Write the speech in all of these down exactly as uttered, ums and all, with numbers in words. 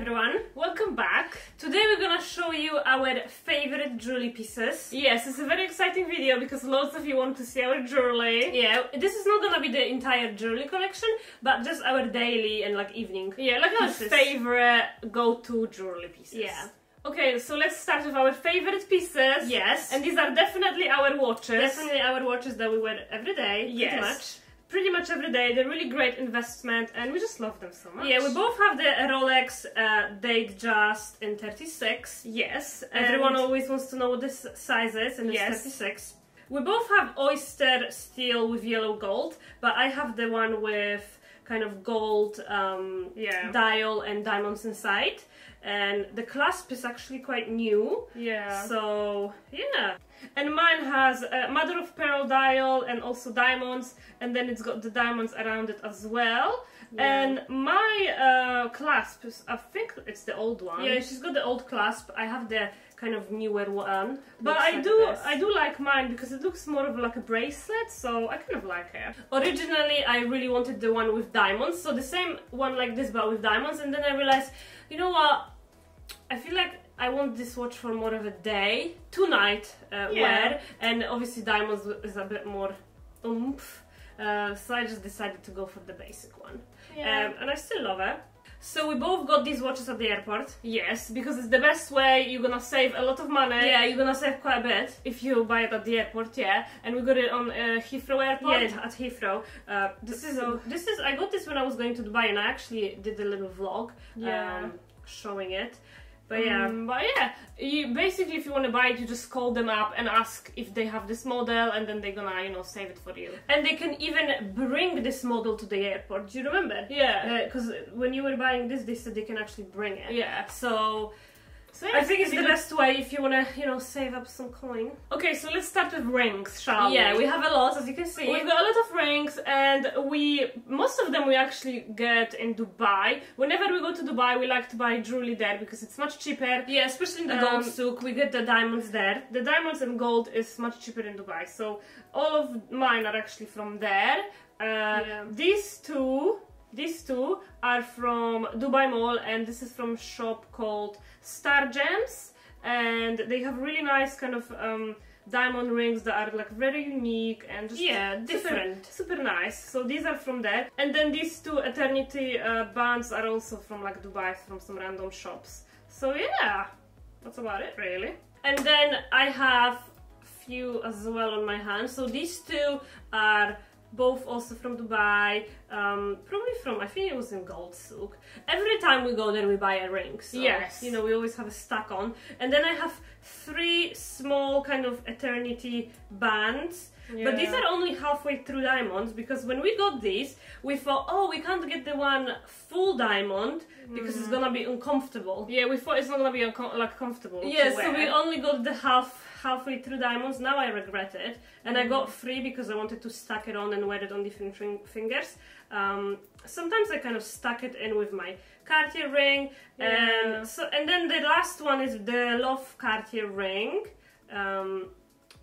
everyone, welcome back. Today we're gonna show you our favorite jewelry pieces. Yes, it's a very exciting video because lots of you want to see our jewelry. Yeah, this is not gonna be the entire jewelry collection, but just our daily and like evening. Yeah, like our favorite go-to jewelry pieces. Yeah. Okay, so let's start with our favorite pieces. Yes. And these are definitely our watches. Definitely our watches that we wear every day. Yes. Pretty much. Pretty much every day. They're really great investment and we just love them so much. Yeah, we both have the Rolex uh, Datejust in thirty-six. Yes. And everyone always wants to know what this size is, and it's yes. thirty-six. We both have oyster steel with yellow gold, but I have the one with kind of gold um, yeah. dial and diamonds inside. And the clasp is actually quite new. Yeah. So, yeah. And mine has a mother of pearl dial and also diamonds. And then it's got the diamonds around it as well. Yeah. And my uh, clasp is, I think it's the old one. Yeah, she's got the old clasp. I have the kind of newer one. But looks I like do this. I do like mine because it looks more of like a bracelet. So I kind of like it. Originally, I really wanted the one with diamonds. So the same one like this, but with diamonds. And then I realized, you know what? I feel like I want this watch for more of a day, two night uh, yeah. wear, and obviously diamonds is a bit more oomph, uh, so I just decided to go for the basic one. Yeah. Um, and I still love it. So we both got these watches at the airport. Yes, because it's the best way. You're gonna save a lot of money. Yeah, you're gonna save quite a bit if you buy it at the airport. Yeah, and we got it on uh, Heathrow airport. Yeah, at Heathrow. Uh, this is so, this is I got this when I was going to Dubai, and I actually did a little vlog. Yeah. Um, showing it. But yeah, um, but yeah, you basically if you want to buy it, you just call them up and ask if they have this model, and then they're gonna, you know, save it for you. And they can even bring this model to the airport. Do you remember? Yeah. Because uh, when you were buying this, they said they can actually bring it. Yeah. So, so yeah, I think it's the best way if you want to, you know, save up some coin. Okay, so let's start with rings, shall we? Yeah, we have a lot, as you can see. We've got a lot of rings, and we most of them we actually get in Dubai. Whenever we go to Dubai, we like to buy jewelry there because it's much cheaper. Yeah, especially in the um, gold souk, we get the diamonds there. The diamonds and gold is much cheaper in Dubai, so all of mine are actually from there. Uh, yeah. These two... These two are from Dubai Mall, and this is from a shop called Star Gems, and they have really nice kind of um, diamond rings that are like very unique and just yeah, different, super, super nice. So these are from there, and then these two eternity uh, bands are also from like Dubai, from some random shops. So yeah, that's about it really. And then I have a few as well on my hand. So these two are both also from Dubai, um, probably from, I think it was in gold souk. Every time we go there we buy a ring, so yes. you know, we always have a stack on. And then I have three small kind of eternity bands, yeah. but these are only halfway through diamonds, because when we got these, we thought, oh, we can't get the one full diamond because mm. it's gonna be uncomfortable. Yeah, we thought it's not gonna be like comfortable Yeah, to wear. So we only got the half halfway through diamonds. Now I regret it, and mm. I got three because I wanted to stack it on and wear it on different fingers. Um, sometimes I kind of stuck it in with my Cartier ring, yeah. and so and then the last one is the Love Cartier ring, um,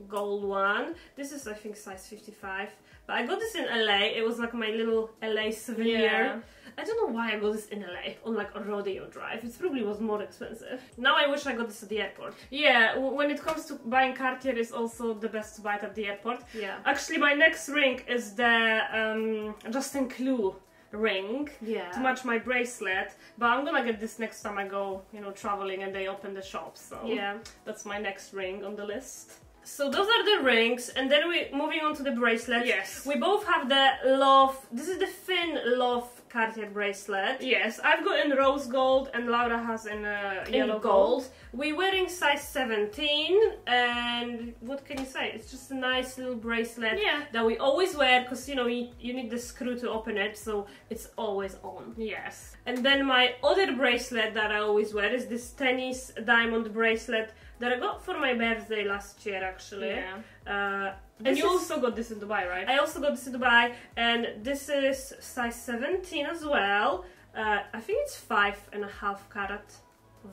gold one. This is I think size fifty-five, but I got this in L A. It was like my little L A souvenir. Yeah. I don't know why I got this in L A on like a Rodeo Drive. It probably was more expensive. Now I wish I got this at the airport. Yeah, when it comes to buying Cartier, it's also the best to buy it at the airport. Yeah. Actually, my next ring is the um, Juste un Clou ring yeah. to match my bracelet. But I'm gonna get this next time I go, you know, traveling and they open the shop. So yeah, that's my next ring on the list. So those are the rings, and then we moving on to the bracelets. Yes. We both have the Love. This is the thin Love Cartier bracelet. Yes, I've got in rose gold and Laura has in uh, yellow in gold. gold. We're wearing size seventeen, and what can you say? It's just a nice little bracelet yeah. that we always wear because you know you, you need the screw to open it, so it's always on. Yes. And then my other bracelet that I always wear is this tennis diamond bracelet that I got for my birthday last year actually. Yeah. Uh, and this you is, also got this in Dubai, right? I also got this in Dubai, and this is size seventeen as well. Uh, I think it's five and a half carat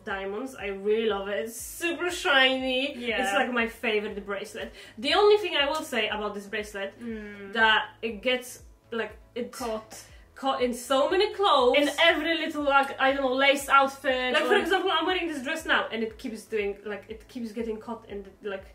of diamonds. I really love it. It's super shiny. Yeah. It's like my favorite bracelet. The only thing I will say about this bracelet mm. that it gets like it caught. cut in so many clothes. In every little, like, I don't know, lace outfit. Like, or... for example, I'm wearing this dress now and it keeps doing, like, it keeps getting caught in the, like,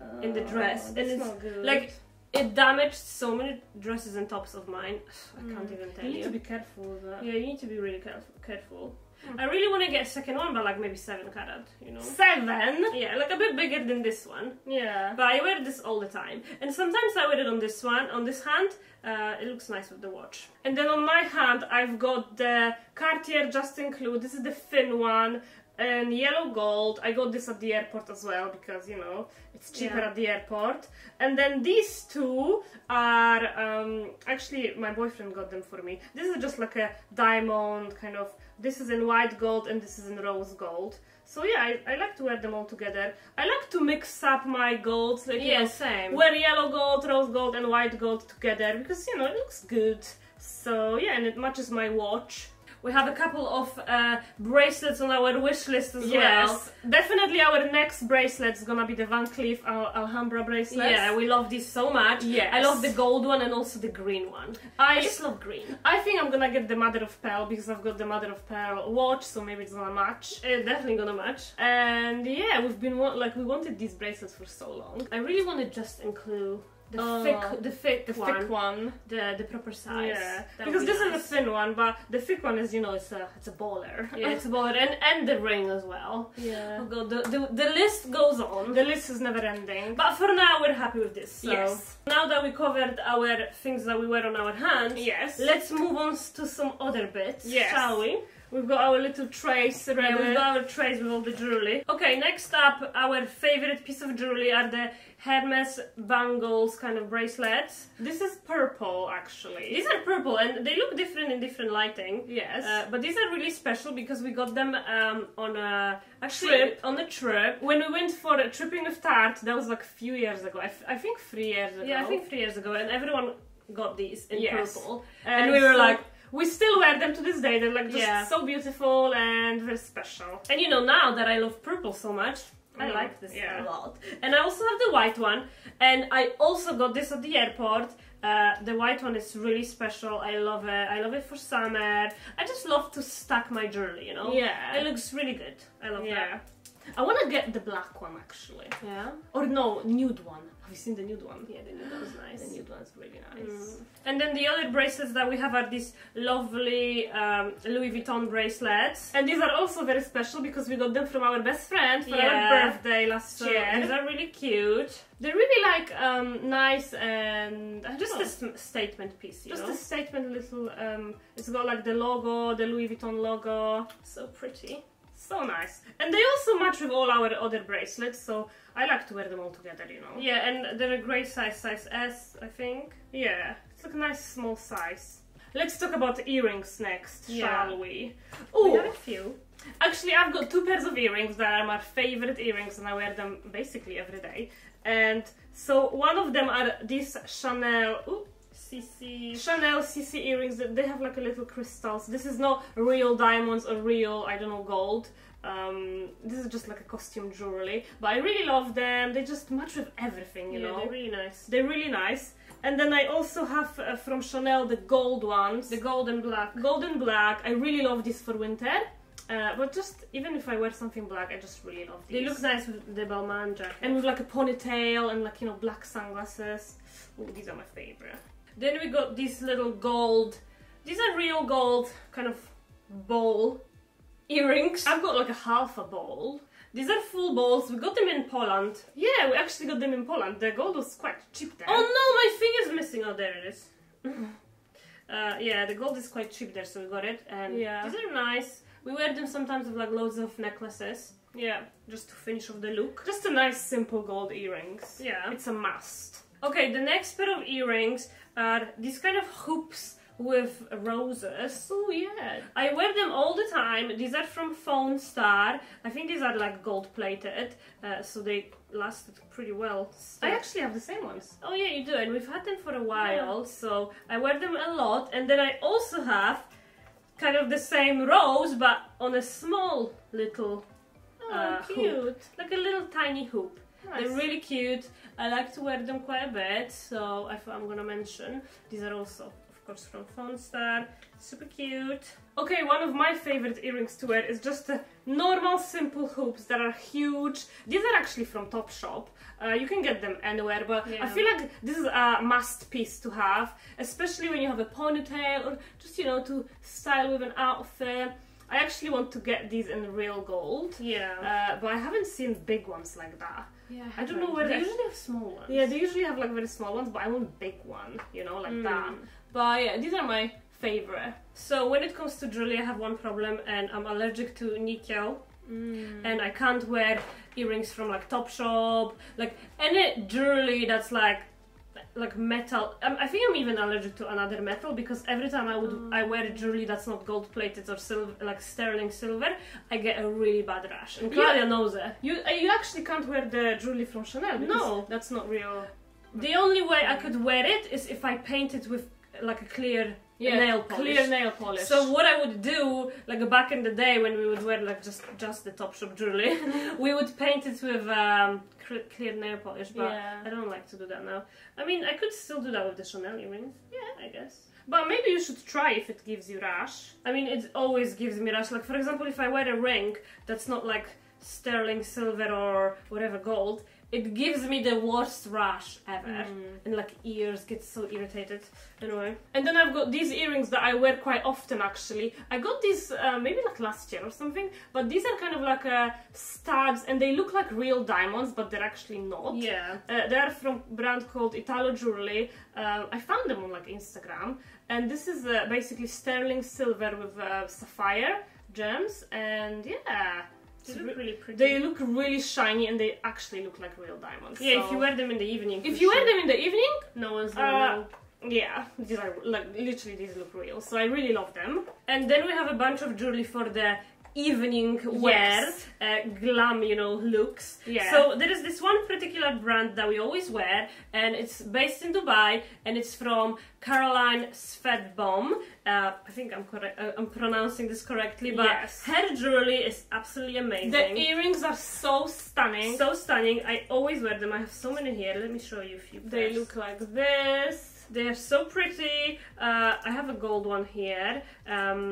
oh, in the dress. And it's, not good. like, it damaged so many dresses and tops of mine. I can't mm. even tell you. You need to be careful with that. Yeah, you need to be really careful. careful. Mm. I really want to get a second one, but like maybe seven carat, you know? Seven? Yeah, like a bit bigger than this one. Yeah. But I wear this all the time. And sometimes I wear it on this one, on this hand. Uh, it looks nice with the watch. And then on my hand, I've got the Cartier Juste un Clou. This is the thin one. And yellow gold. I got this at the airport as well because, you know, it's cheaper yeah. at the airport. And then these two are um, actually my boyfriend got them for me. This is just like a diamond kind of. This is in white gold and this is in rose gold. So yeah, I, I like to wear them all together. I like to mix up my golds. Like, yeah, you know, same. Wear yellow gold, rose gold and white gold together because, you know, it looks good. So yeah, and it matches my watch. We have a couple of uh, bracelets on our wish list as yes. well. Definitely our next bracelet is gonna be the Van Cleef Al Alhambra bracelet. Yeah, we love these so much. Yes. I love the gold one and also the green one. I, I just love green. I think I'm gonna get the Mother of Pearl because I've got the Mother of Pearl watch, so maybe it's gonna match. It's definitely gonna match. And yeah, we've been, like, we wanted these bracelets for so long. I really want to just include The, oh, thick, the thick, the one, thick one, the the proper size. Yeah, because be this nice. is a thin one, but the thick one is, you know, it's a it's a baller. Yeah, it's a baller, and and the ring as well. Yeah. Oh God, the, the the list goes on. The list is never ending. But for now, we're happy with this. So. Yes. Now that we covered our things that we wear on our hands, yes. Let's move on to some other bits, yes. shall we? We've got our little trays ready. Yeah, we've got our trays with all the jewelry. Okay, next up, our favorite piece of jewelry are the Hermes bangles kind of bracelets. This is purple, actually. These are purple and they look different in different lighting. Yes. Uh, but these are really special because we got them um, on a, a trip. On a trip. When we went for a tripping with Tarte, that was like a few years ago. I, f I think three years ago. Yeah, I think three years ago. And everyone got these in yes. purple. And, and we were so like... We still wear them to this day. They're like just yeah. so beautiful and very special. And you know, now that I love purple so much, I mm, like this yeah. a lot. And I also have the white one. And I also got this at the airport. Uh, the white one is really special. I love it. I love it for summer. I just love to stack my jewelry, you know? Yeah. It looks really good. I love yeah. that. I want to get the black one, actually. Yeah? Or no, nude one. Have you seen the nude one? Yeah, the nude one is nice. The nude one's really nice. Mm. And then the other bracelets that we have are these lovely um, Louis Vuitton bracelets. And these are also very special because we got them from our best friend for yeah. our birthday last so, year. These are really cute. They're really like um, nice and I just know. a st statement piece, you Just know? a statement little, um, it's got like the logo, the Louis Vuitton logo. So pretty. So nice. And they also match with all our other bracelets, so I like to wear them all together, you know. Yeah, and they're a great size, size S, I think. Yeah, it's like a nice small size. Let's talk about earrings next, yeah. shall we? Oh, we have a few. Actually, I've got two pairs of earrings that are my favorite earrings and I wear them basically every day. And so one of them are these Chanel... Ooh. C C Chanel C C earrings. They have like a little crystals. This is not real diamonds or real, I don't know, gold. Um, this is just like a costume jewelry. But I really love them. They just match with everything, you yeah, know. They're really nice. They're really nice. And then I also have uh, from Chanel the gold ones. The gold and black. Gold and black. I really love this for winter. Uh, but just, even if I wear something black, I just really love these. They look nice with the Balmain jacket. And with like a ponytail and like, you know, black sunglasses. Ooh, these are my favorite. Then we got these little gold, these are real gold kind of bowl earrings. I've got like a half a bowl. These are full bowls. We got them in Poland. Yeah, we actually got them in Poland. The gold was quite cheap there. Oh no, my finger's missing. Oh, there it is. uh, yeah, the gold is quite cheap there, so we got it. And yeah. these are nice. We wear them sometimes with like loads of necklaces. Yeah, just to finish off the look. Just a nice simple gold earrings. Yeah. It's a must. Okay, the next pair of earrings are these kind of hoops with roses. Oh yeah. I wear them all the time. These are from Fawnstar. I think these are like gold plated, uh, so they lasted pretty well. Still. I actually have the same ones. Oh yeah, you do. And we've had them for a while, yeah. so I wear them a lot. And then I also have kind of the same rose, but on a small little oh, uh, cute. hoop. Like a little tiny hoop. Nice. They're really cute. I like to wear them quite a bit, so I thought I'm gonna mention. These are also course from Fawnstar. Super cute. Okay, one of my favorite earrings to wear is just uh, normal simple hoops that are huge. These are actually from Topshop. Uh, you can get them anywhere, but yeah. I feel like this is a must piece to have, especially when you have a ponytail or just, you know, to style with an outfit. I actually want to get these in real gold. Yeah. Uh, but I haven't seen big ones like that. Yeah, I, I don't know where they, they usually have small ones. Yeah, they usually have like very small ones, but I want big one, you know, like mm. that. But yeah, these are my favorite. So when it comes to jewelry, I have one problem, and I'm allergic to nickel. Mm. And I can't wear earrings from like Topshop, like any jewelry that's like like metal. I think I'm even allergic to another metal, because every time I would oh. I wear jewelry that's not gold plated or silver, like sterling silver, I get a really bad rash. And Claudia yeah. knows it. You you actually can't wear the jewelry from Chanel. No, that's not real. The only way I could wear it is if I paint it with like a clear yeah, nail polish. clear nail polish. So what I would do, like back in the day when we would wear like just just the Topshop jewelry, we would paint it with um, clear nail polish, but yeah. I don't like to do that now. I mean, I could still do that with the Chanel earrings. Yeah, I guess. But maybe you should try if it gives you rash. I mean, it always gives me rash. Like for example, if I wear a ring that's not like sterling silver or whatever gold, it gives me the worst rash ever. Mm. And like ears get so irritated. Anyway. And then I've got these earrings that I wear quite often actually. I got these uh, maybe like last year or something. But these are kind of like uh, studs, and they look like real diamonds, but they're actually not. Yeah. Uh, they're from a brand called Italo Jewelry. Uh, I found them on like Instagram. And this is uh, basically sterling silver with uh, sapphire gems. And yeah. They look really pretty. They look really shiny, and they actually look like real diamonds. Yeah, so if you wear them in the evening. If you sure. wear them in the evening, no one's gonna uh, know. Yeah, these are like literally these look real. So I really love them. And then we have a bunch of jewelry for the evening wear, yes. uh, glam, you know, looks. Yeah. So there is this one particular brand that we always wear, and it's based in Dubai, and it's from Caroline Svedbom. Uh, I think I'm correct. Uh, I'm pronouncing this correctly, but yes. her jewelry is absolutely amazing. The earrings are so stunning, so stunning. I always wear them. I have so many here. Let me show you a few. They pairs. Look like this. They are so pretty. Uh, I have a gold one here. Um,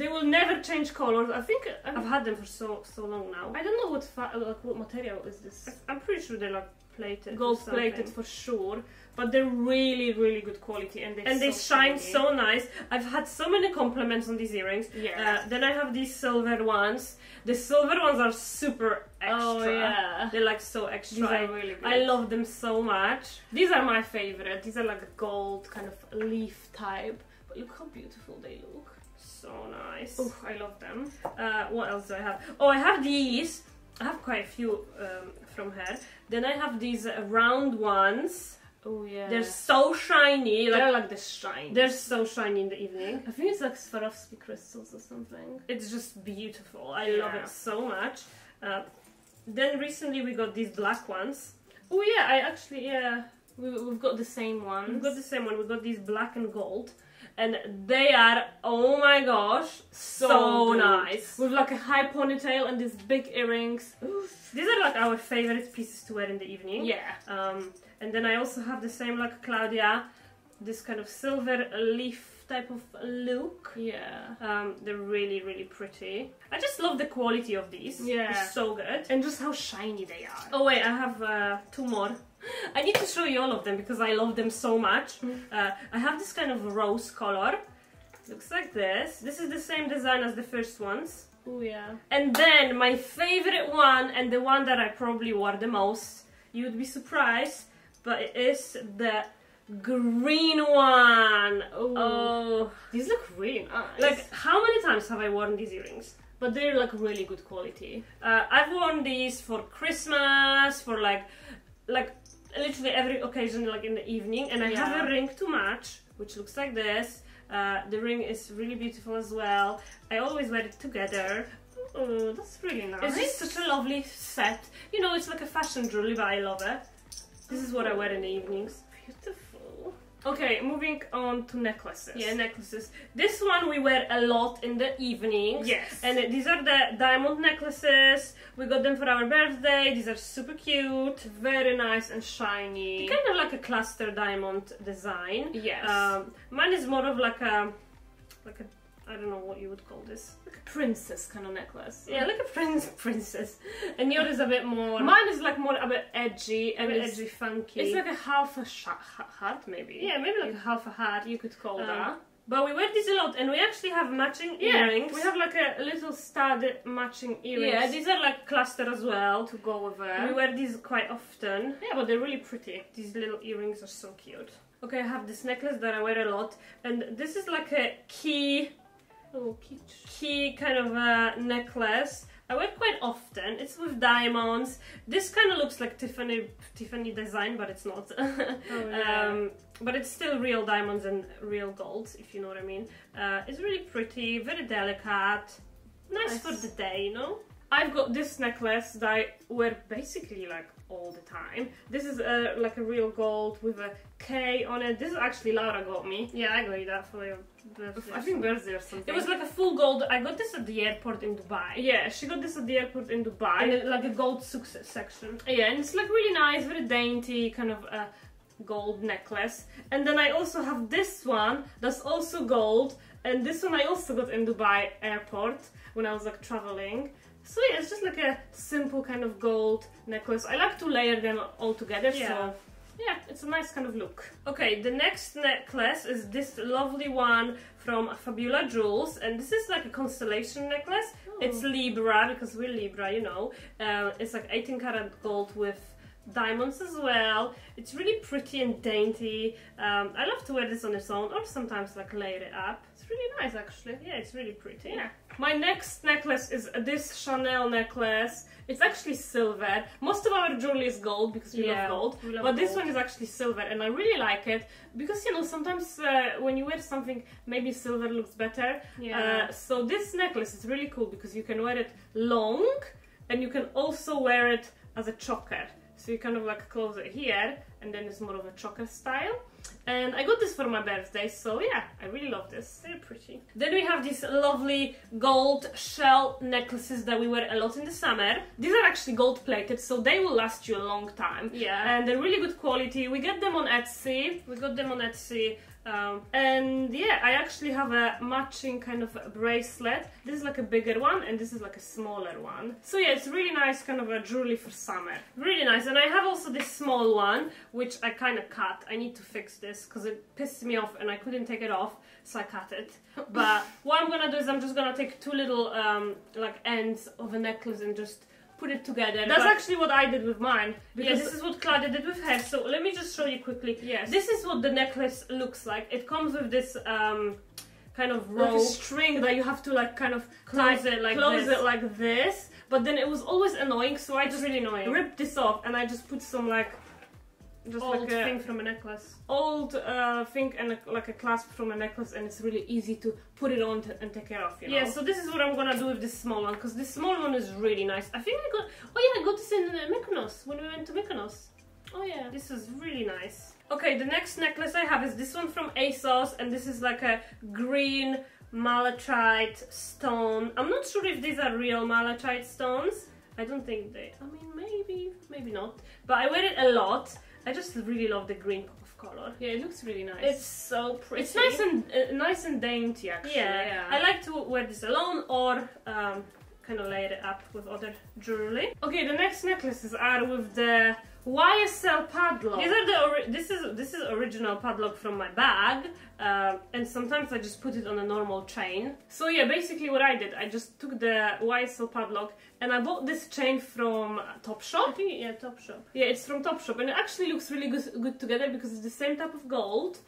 They will never change colors. I think um, I've had them for so so long now. I don't know what fa like what material is this. I'm pretty sure they're like plated, gold plated for sure. But they're really really good quality, and they and so they shine shiny. So nice. I've had so many compliments on these earrings. Yeah. Uh, then I have these silver ones. The silver ones are super extra. Oh yeah. They're like so extra. These are really good. I love them so much. These are my favorite. These are like gold kind of leaf type. But look how beautiful they look. So nice. Oh, I love them. Uh, what else do I have? Oh, I have these. I have quite a few um, from her. Then I have these uh, round ones. Oh yeah. They're so shiny. Like, they're like the shine. They're so shiny in the evening. I think it's like Swarovski crystals or something. It's just beautiful. I yeah. love it so much. Uh, then recently we got these black ones. Oh yeah, I actually yeah. We, we've got the same one. We've got the same one. We got these black and gold. And they are, oh my gosh, so, so nice. With like a high ponytail and these big earrings. Oof. These are like our favorite pieces to wear in the evening. Yeah. Um, and then I also have the same like Claudia, this kind of silver leaf type of look. Yeah. Um, they're really, really pretty. I just love the quality of these. Yeah. They're so good. And just how shiny they are. Oh wait, I have uh, two more. I need to show you all of them because I love them so much. Mm. Uh, I have this kind of rose color. Looks like this. This is the same design as the first ones. Oh yeah. And then my favorite one, and the one that I probably wore the most, you'd be surprised, but it is the green one. Ooh. Oh, these look really nice. Like, how many times have I worn these earrings? But they're like really good quality. Uh, I've worn these for Christmas, for like... like literally every occasion, like in the evening, and I yeah. have a ring to match, which looks like this. Uh, the ring is really beautiful as well. I always wear it together. Oh, that's really nice. It's just such a lovely set. You know, it's like a fashion jewelry, but I love it. This is what I wear in the evenings. Beautiful. Okay, moving on to necklaces. Yeah, necklaces. This one we wear a lot in the evenings. Yes. And these are the diamond necklaces. We got them for our birthday. These are super cute, very nice and shiny. They're kind of like a cluster diamond design. Yes. Um, mine is more of like a, like a, I don't know what you would call this, like a princess kind of necklace. Yeah, like a prince, princess. And yours is a bit more. Mine is like more a bit edgy, a bit edgy, funky. It's like a half a heart, maybe. Yeah, maybe like a half a heart you could call um, that. But we wear these a lot, and we actually have matching yeah, earrings. We have like a little stud matching earrings. Yeah, these are like cluster as well to go with them. We wear these quite often. Yeah, but they're really pretty. These little earrings are so cute. Okay, I have this necklace that I wear a lot, and this is like a key, oh, key kind of a necklace. I wear it quite often. It's with diamonds. This kind of looks like Tiffany Tiffany design, but it's not. Oh, yeah. um, but it's still real diamonds and real gold, if you know what I mean. Uh, it's really pretty, very delicate, nice, nice for the day, you know. I've got this necklace that I wear basically like all the time. This is a, like a real gold with a K on it. This is actually Laura got me. Yeah, I got you that for your birthday. I think birthday or something. It was like a full gold. I got this at the airport in Dubai. Yeah, she got this at the airport in Dubai. And it, like a gold success section. Yeah, and it's like really nice, very dainty kind of a gold necklace. And then I also have this one that's also gold. And this one I also got in Dubai airport when I was like traveling. So yeah, it's just like a simple kind of gold necklace. I like to layer them all together, yeah. So yeah, it's a nice kind of look. Okay, the next necklace is this lovely one from Fabiola Jewels, and this is like a constellation necklace. Oh. It's Libra, because we're Libra, you know. Uh, it's like eighteen karat gold with diamonds as well. It's really pretty and dainty. Um, I love to wear this on its own, or sometimes like layer it up. It's really nice actually. Yeah, it's really pretty. Yeah. My next necklace is this Chanel necklace. It's actually silver. Most of our jewelry is gold because we yeah, love gold. We love but gold. This one is actually silver, and I really like it because, you know, sometimes uh, when you wear something, maybe silver looks better. Yeah. Uh, so this necklace is really cool because you can wear it long, and you can also wear it as a choker. So you kind of like close it here, and then it's more of a choker style. And I got this for my birthday, so yeah, I really love this. They're pretty. Then we have these lovely gold shell necklaces that we wear a lot in the summer. These are actually gold plated, so they will last you a long time. Yeah. And they're really good quality. We get them on Etsy. We got them on Etsy. Um, and yeah, I actually have a matching kind of bracelet. This is like a bigger one, and this is like a smaller one. So yeah, it's really nice kind of a jewelry for summer. Really nice. And I have also this small one, which I kind of cut. I need to fix this because it pissed me off and I couldn't take it off, so I cut it. But what I'm gonna do is I'm just gonna take two little um, like ends of a necklace and just put it together. That's actually what I did with mine. Yeah, this is what Claudia did with her. So let me just show you quickly. Yes. This is what the necklace looks like. It comes with this um, kind of rope, like a string that you have to like kind of close it like close this. it like this. But then it was always annoying, so I just really annoying. ripped this off and I just put some like just old like a thing from a necklace, old uh, thing and a, like a clasp from a necklace, and it's really easy to put it on and take it off, you know? Yeah, so this is what I'm gonna do with this small one, because this small one is really nice. I think I got, oh yeah, I got this in Mykonos, when we went to Mykonos. Oh yeah, this is really nice. Okay, the next necklace I have is this one from ASOS, and this is like a green malachite stone. I'm not sure if these are real malachite stones. I don't think they, I mean, maybe, maybe not, but I wear it a lot. I just really love the green pop of color. Yeah, it looks really nice. It's so pretty. It's nice and uh, nice and dainty, actually. Yeah, yeah. I like to wear this alone or um, kind of layer it up with other jewelry. Okay, the next necklaces are with the Y S L padlock. These are the ori this is this is original padlock from my bag, uh, and sometimes I just put it on a normal chain. So yeah, basically what I did, I just took the Y S L padlock and I bought this chain from Topshop. I think, yeah, Topshop. Yeah, it's from Topshop, and it actually looks really good good together because it's the same type of gold.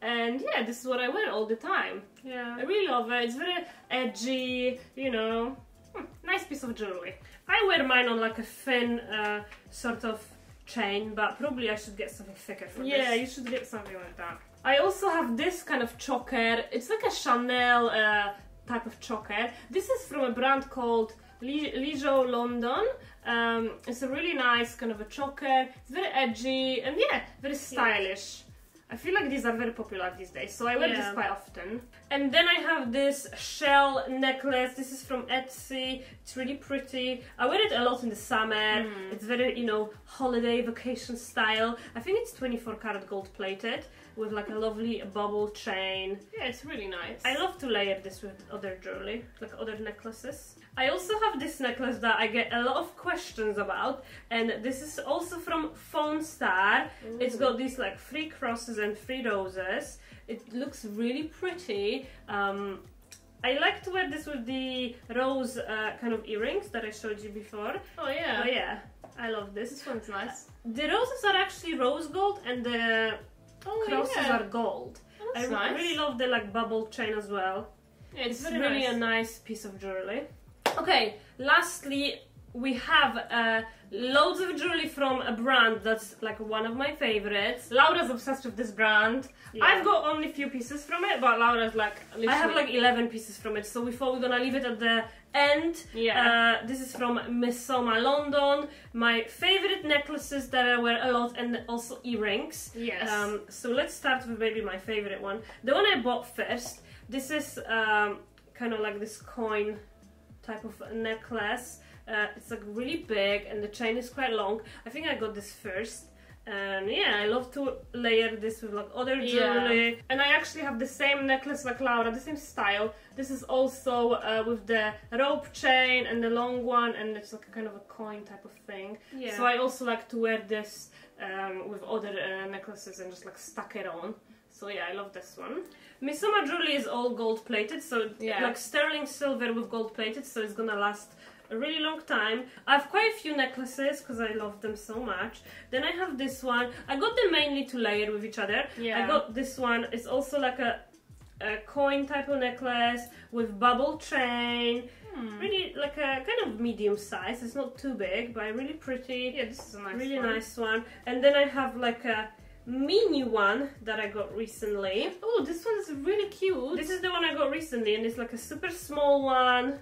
And yeah, this is what I wear all the time. Yeah, I really love it. It's very edgy, you know. Hmm, nice piece of jewelry. I wear mine on like a thin uh, sort of chain, but probably I should get something thicker for yeah, this. Yeah, you should get something like that. I also have this kind of choker. It's like a Chanel uh, type of choker. This is from a brand called Lijo London. Um, it's a really nice kind of a choker. It's very edgy and yeah, very stylish. Yeah. I feel like these are very popular these days, so I wear yeah. this quite often. And then I have this shell necklace. This is from Etsy. It's really pretty. I wear it a lot in the summer. Mm. It's very, you know, holiday, vacation style. I think it's twenty-four karat gold plated with like a lovely bubble chain. Yeah, it's really nice. I love to layer this with other jewelry, like other necklaces. I also have this necklace that I get a lot of questions about, and this is also from Fawnstar. Ooh. It's got these like three crosses and three roses. It looks really pretty. Um, I like to wear this with the rose uh, kind of earrings that I showed you before. Oh yeah. Oh yeah. I love this. This one's nice. The roses are actually rose gold and the oh, crosses yeah. are gold. Oh, that's I nice. really love the like bubble chain as well. Yeah, it's, it's really nice. a nice piece of jewelry. Okay, lastly, we have uh, loads of jewelry from a brand that's like one of my favorites. Laura's obsessed with this brand. Yeah. I've got only a few pieces from it, but Laura's like... Literally. I have like eleven pieces from it, so we thought we're gonna leave it at the end. Yeah. Uh, this is from Missoma London. My favorite necklaces that I wear a lot, and also earrings. Yes. Um, so let's start with maybe my favorite one. The one I bought first. This is um, kind of like this coin type of necklace. Uh, it's like really big and the chain is quite long. I think I got this first, and yeah, I love to layer this with like other jewelry. Yeah. And I actually have the same necklace like Laura, the same style. This is also uh, with the rope chain and the long one, and it's like a kind of a coin type of thing. Yeah. So I also like to wear this um, with other uh, necklaces and just like stack it on. So yeah, I love this one. Missoma Jewelry is all gold plated, so yeah. like sterling silver with gold plated, so it's gonna last a really long time. I have quite a few necklaces because I love them so much. Then I have this one. I got them mainly to layer with each other. Yeah. I got this one. It's also like a, a coin type of necklace with bubble chain. Hmm. Really like a kind of medium size. It's not too big, but really pretty. Yeah, this is a nice really one. nice one. And then I have like a mini one that I got recently. Oh, this one is really cute. This is the one I got recently, and it's like a super small one.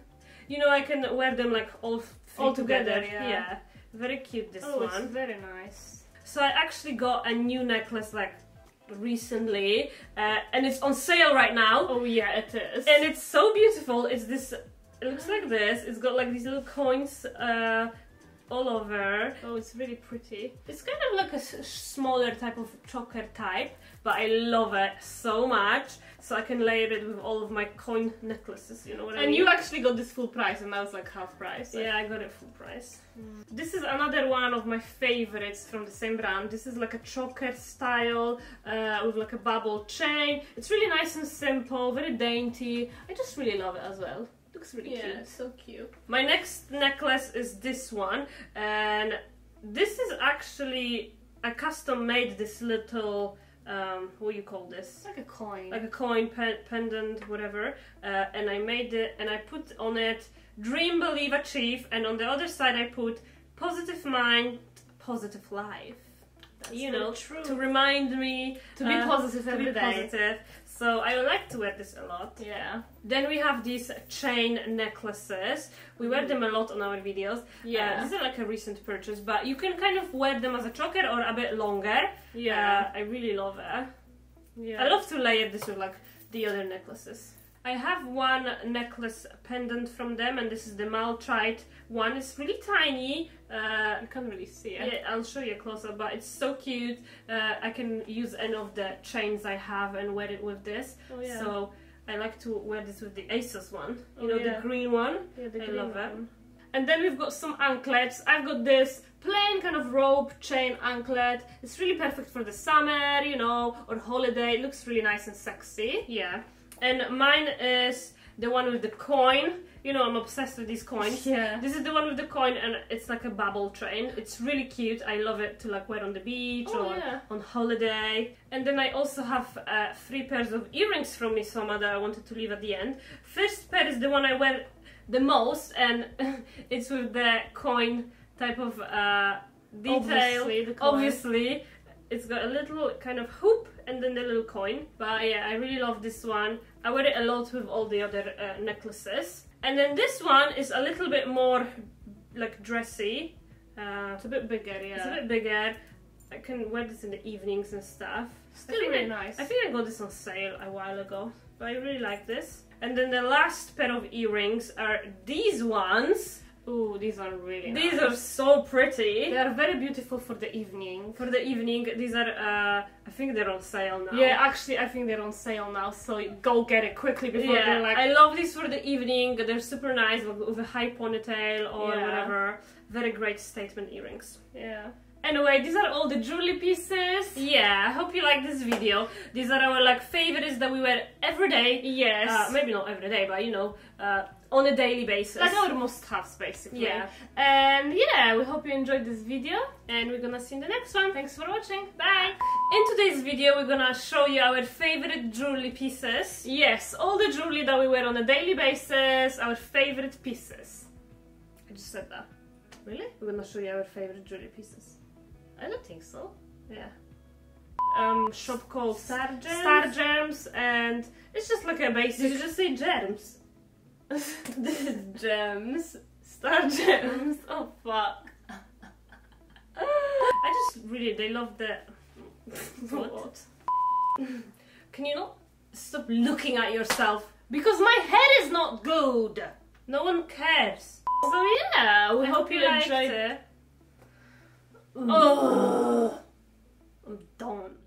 You know, I can wear them like all all together. together yeah. yeah, very cute. This oh, one. Oh, it's very nice. So I actually got a new necklace like recently, uh, and it's on sale right now. Oh yeah, it is. And it's so beautiful. It's this. It looks like this. It's got like these little coins. Uh, all over. Oh, it's really pretty. It's kind of like a smaller type of choker type, but I love it so much, so I can layer it with all of my coin necklaces, you know what I mean? And you actually got this full price, and that was like half price. Like. Yeah, I got it full price. Mm. This is another one of my favorites from the same brand. This is like a choker style uh, with like a bubble chain. It's really nice and simple, very dainty. I just really love it as well. Looks really yeah, cute. Yeah, so cute. My next necklace is this one, and this is actually I custom made this little um, what do you call this? Like a coin. Like a coin pen, pendant, whatever. Uh, and I made it, and I put on it "Dream, Believe, Achieve," and on the other side I put "Positive Mind, Positive Life." That's you know, true. to remind me to be uh, positive every to be day. Positive. So I like to wear this a lot. Yeah. Then we have these chain necklaces. We wear them a lot on our videos. Yeah. Uh, these are like a recent purchase, but you can kind of wear them as a choker or a bit longer. Yeah. Uh, I really love it. Yeah. I love to layer this with like the other necklaces. I have one necklace pendant from them, and this is the malachite one. It's really tiny. Uh, I can't really see it. Yeah, I'll show you closer, but it's so cute. Uh, I can use any of the chains I have and wear it with this. Oh, yeah. So I like to wear this with the ASOS one. You oh, know, yeah. the green one. Yeah, the green I love one. it. And then we've got some anklets. I've got this plain kind of rope chain anklet. It's really perfect for the summer, you know, or holiday. It looks really nice and sexy. Yeah. And mine is the one with the coin. You know, I'm obsessed with these coins. Yeah. This is the one with the coin, and it's like a bubble chain. It's really cute. I love it to like wear on the beach oh, or yeah. on holiday. And then I also have uh, three pairs of earrings from Missoma that I wanted to leave at the end. First pair is the one I wear the most, and it's with the coin type of uh, detail. Obviously, the coin. Obviously. It's got a little kind of hoop and then the little coin. But yeah, I really love this one. I wear it a lot with all the other uh, necklaces. And then this one is a little bit more like dressy. Uh, it's a bit bigger, yeah. It's a bit bigger. I can wear this in the evenings and stuff. Still really nice. I think I got this on sale a while ago, but I really like this. And then the last pair of earrings are these ones. Ooh, these are really nice. These are so pretty. They are very beautiful for the evening. For the evening. These are, uh, I think they're on sale now. Yeah, actually, I think they're on sale now, so go get it quickly before yeah, they're like... I love these for the evening. They're super nice with a high ponytail or yeah. whatever. Very great statement earrings. Yeah. Anyway, these are all the jewelry pieces. Yeah, I hope you like this video. These are our like favorites that we wear every day. Yes. Uh, maybe not every day, but you know, uh, on a daily basis. Like our must-haves, basically. Yeah. And yeah, we hope you enjoyed this video, and we're gonna see you in the next one. Thanks for watching. Bye. In today's video, we're gonna show you our favorite jewelry pieces. Yes, all the jewelry that we wear on a daily basis, our favorite pieces. I just said that. Really? We're gonna show you our favorite jewelry pieces. I don't think so. Yeah. Um, shop called Star Gems. Star Gems, and it's just like a basic. Did you just say gems? This is gems. Star Gems. Oh fuck. I just really they love the. What? Can you not stop looking at yourself? Because my hair is not good. No one cares. So yeah, we I hope you, you enjoyed it. it. Oh, don't.